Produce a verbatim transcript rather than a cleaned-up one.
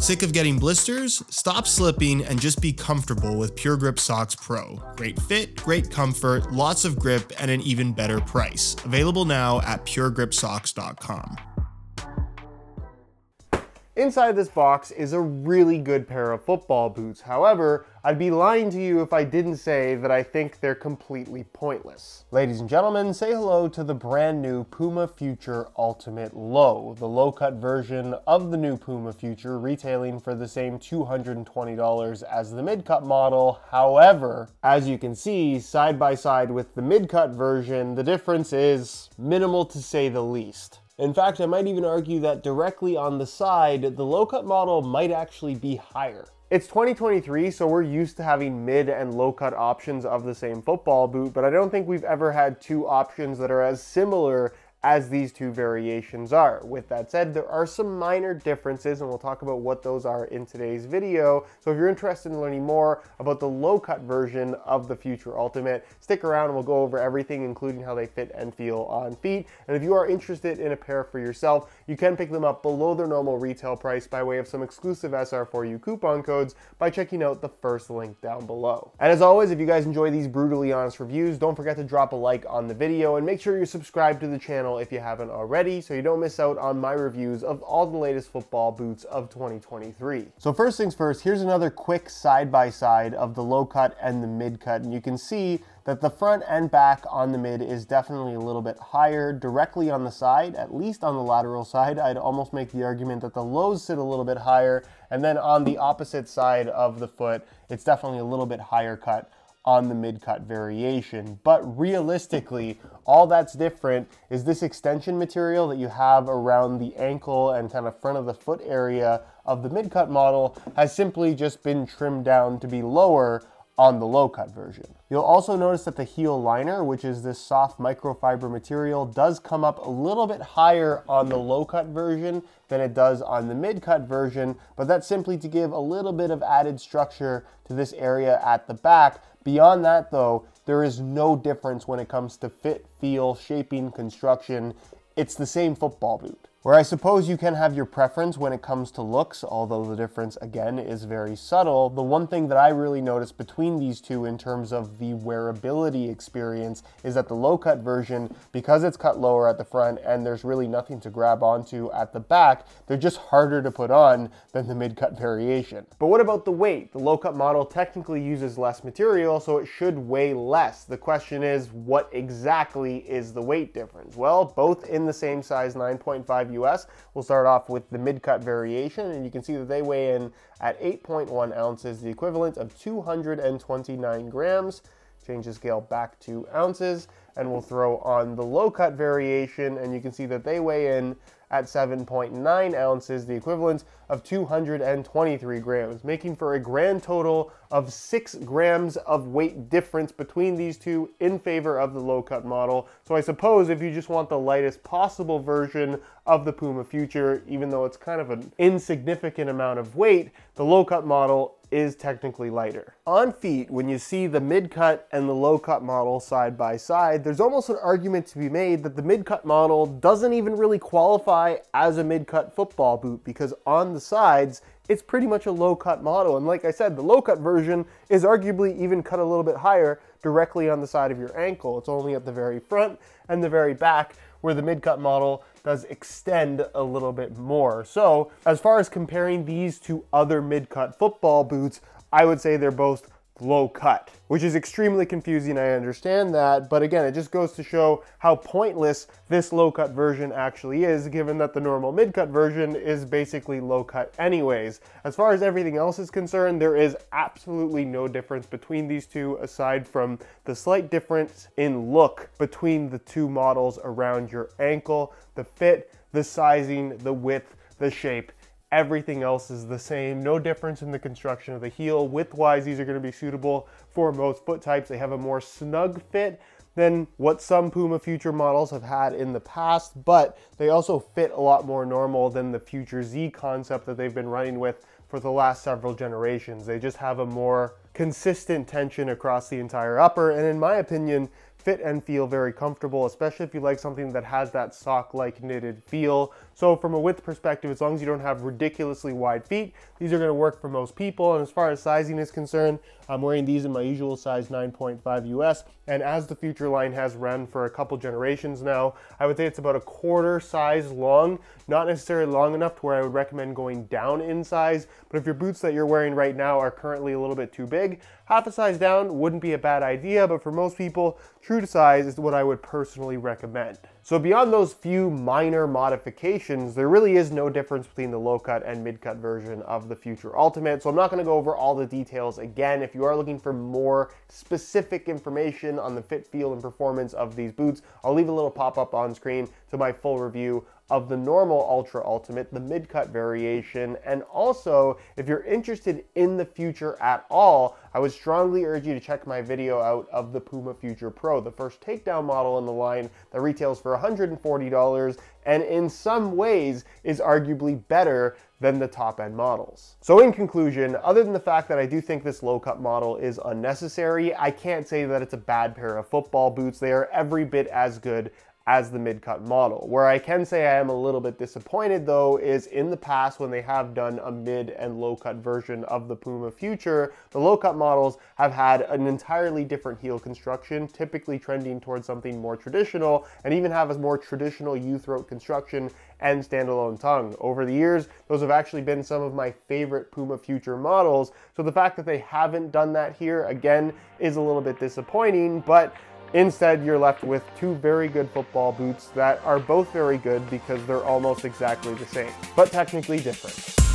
Sick of getting blisters? Stop slipping and just be comfortable with Pure Grip Socks Pro. Great fit, great comfort, lots of grip, and an even better price. Available now at pure grip socks dot com. Inside this box is a really good pair of football boots. However, I'd be lying to you if I didn't say that I think they're completely pointless. Ladies and gentlemen, say hello to the brand new Puma Future Ultimate Low, the low-cut version of the new Puma Future, retailing for the same two hundred twenty dollars as the mid-cut model. However, as you can see, side by side with the mid-cut version, the difference is minimal to say the least. In fact, I might even argue that directly on the side, the low-cut model might actually be higher. It's twenty twenty-three, so we're used to having mid and low-cut options of the same football boot, but I don't think we've ever had two options that are as similar as these two variations are. With that said, there are some minor differences, and we'll talk about what those are in today's video. So if you're interested in learning more about the low-cut version of the Future Ultimate, stick around and we'll go over everything, including how they fit and feel on feet. And if you are interested in a pair for yourself, you can pick them up below their normal retail price by way of some exclusive S R four U coupon codes by checking out the first link down below. And as always, if you guys enjoy these brutally honest reviews, don't forget to drop a like on the video and make sure you're subscribed to the channel if you haven't already, so you don't miss out on my reviews of all the latest football boots of twenty twenty-three. So first things first, here's another quick side-by-side of the low cut and the mid cut, and you can see that the front and back on the mid is definitely a little bit higher directly on the side, at least on the lateral side. I'd almost make the argument that the lows sit a little bit higher, and then on the opposite side of the foot, it's definitely a little bit higher cut on the mid-cut variation. But realistically, all that's different is this extension material that you have around the ankle and kind of front of the foot area of the mid-cut model has simply just been trimmed down to be lower on the low-cut version. You'll also notice that the heel liner, which is this soft microfiber material, does come up a little bit higher on the low-cut version than it does on the mid-cut version, but that's simply to give a little bit of added structure to this area at the back. Beyond that, though, there is no difference when it comes to fit, feel, shaping, construction. It's the same football boot. Where I suppose you can have your preference when it comes to looks, although the difference again is very subtle, the one thing that I really noticed between these two in terms of the wearability experience is that the low-cut version, because it's cut lower at the front and there's really nothing to grab onto at the back, they're just harder to put on than the mid-cut variation. But what about the weight? The low-cut model technically uses less material, so it should weigh less. The question is, what exactly is the weight difference? Well, both in the same size nine point five U S. We'll start off with the mid-cut variation, and you can see that they weigh in at eight point one ounces, the equivalent of two hundred twenty-nine grams. Change the scale back to ounces, and we'll throw on the low-cut variation, and you can see that they weigh in at seven point nine ounces, the equivalent of two hundred twenty-three grams, making for a grand total of six grams of weight difference between these two in favor of the low-cut model. So I suppose if you just want the lightest possible version of the Puma Future, even though it's kind of an insignificant amount of weight, the low-cut model is technically lighter. On feet, when you see the mid-cut and the low-cut model side by side, there's almost an argument to be made that the mid-cut model doesn't even really qualify as a mid-cut football boot, because on the sides, it's pretty much a low-cut model. And like I said, the low-cut version is arguably even cut a little bit higher directly on the side of your ankle. It's only at the very front and the very back where the mid-cut model does extend a little bit more. So as far as comparing these to other mid-cut football boots, I would say they're both low cut, which is extremely confusing. I understand that, but again, it just goes to show how pointless this low cut version actually is, given that the normal mid cut version is basically low cut anyways. As far as everything else is concerned, there is absolutely no difference between these two, aside from the slight difference in look between the two models around your ankle. The fit, the sizing, the width, the shape, everything else is the same. No difference in the construction of the heel. Width-wise, these are going to be suitable for most foot types. They have a more snug fit than what some Puma Future models have had in the past, but they also fit a lot more normal than the Future Z concept that they've been running with for the last several generations. They just have a more consistent tension across the entire upper, and in my opinion, fit and feel very comfortable, especially if you like something that has that sock-like knitted feel. So from a width perspective, as long as you don't have ridiculously wide feet, these are going to work for most people. And as far as sizing is concerned, I'm wearing these in my usual size nine point five U S. And as the Future line has run for a couple generations now, I would say it's about a quarter size long, not necessarily long enough to where I would recommend going down in size. But if your boots that you're wearing right now are currently a little bit too big, half a size down wouldn't be a bad idea. But for most people, true to size is what I would personally recommend. So beyond those few minor modifications, there really is no difference between the low cut and mid cut version of the Future Ultimate. So I'm not going to go over all the details again. If you are looking for more specific information on the fit, feel, and performance of these boots, I'll leave a little pop up on screen to my full review of the normal Ultra Ultimate, the mid-cut variation. And also, if you're interested in the Future at all, I would strongly urge you to check my video out of the Puma Future Pro, the first takedown model in the line that retails for one hundred forty dollars and in some ways is arguably better than the top-end models. So in conclusion, other than the fact that I do think this low-cut model is unnecessary, I can't say that it's a bad pair of football boots. They are every bit as good as the mid-cut model. Where I can say I am a little bit disappointed though is in the past when they have done a mid and low-cut version of the Puma Future, the low-cut models have had an entirely different heel construction, typically trending towards something more traditional, and even have a more traditional U-throat construction and standalone tongue. Over the years, those have actually been some of my favorite Puma Future models, so the fact that they haven't done that here, again, is a little bit disappointing, but instead, you're left with two very good football boots that are both very good because they're almost exactly the same, but technically different.